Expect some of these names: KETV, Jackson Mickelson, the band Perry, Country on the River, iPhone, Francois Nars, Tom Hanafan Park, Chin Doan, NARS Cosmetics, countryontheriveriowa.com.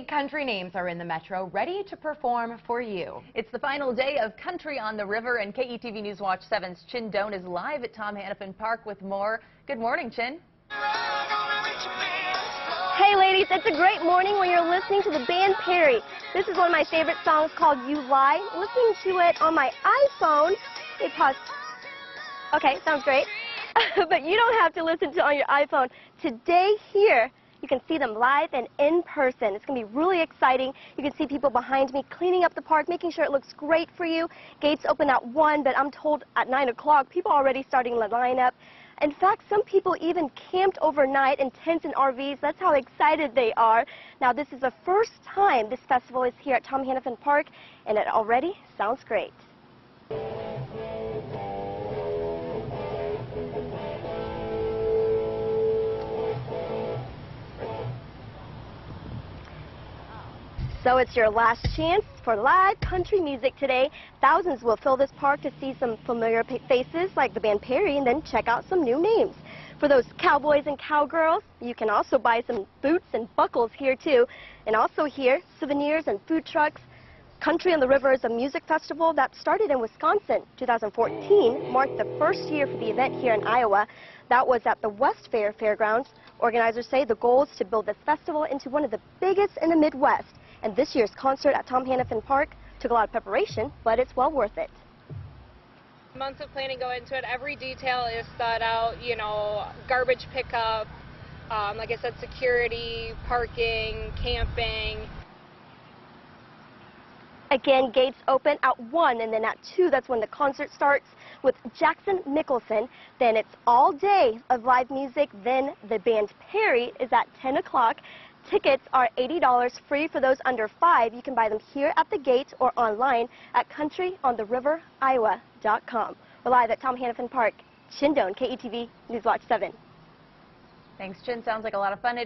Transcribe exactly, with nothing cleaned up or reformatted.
big country names are in the metro, ready to perform for you. It's the final day of Country on the River, and K E T V News Watch seven's Chin Doan is live at Tom Hanafan Park with more. Good morning, Chin. Hey, ladies, it's a great morning when you're listening to the band Perry. This is one of my favorite songs called You Lie. Listening to it on my iPhone, it paused. Okay, sounds great. But you don't have to listen to it on your iPhone. Today here, you can see them live and in person. It's going to be really exciting. You can see people behind me cleaning up the park, making sure it looks great for you. Gates open at one, but I'm told at nine o'clock, people are already starting the lineup. In fact, some people even camped overnight in tents and R Vs. That's how excited they are. Now, this is the first time this festival is here at Tom Hanafan Park, and it already sounds great. So it's your last chance for live country music today. Thousands will fill this park to see some familiar faces like the band Perry and then check out some new names. For those cowboys and cowgirls, you can also buy some boots and buckles here too. And also here, souvenirs and food trucks. Country on the River is a music festival that started in Wisconsin. two thousand fourteen marked the first year for the event here in Iowa. That was at the West Fair Fairgrounds. Organizers say the goal is to build this festival into one of the biggest in the Midwest. And this year's concert at Tom Hanafan Park took a lot of preparation, but it's well worth it. Months of planning go into it. Every detail is thought out, you know, garbage pickup, um, like I said, security, parking, camping. Again, gates open at one, and then at two, that's when the concert starts with Jackson Mickelson. Then it's all day of live music. Then the band Perry is at ten o'clock. Tickets are eighty dollars free for those under five. You can buy them here at the gate or online at country on the river iowa dot com. We're live at Tom Hanafan Park. Chin Doan, K E T V News Watch seven. Thanks, Chin. Sounds like a lot of fun.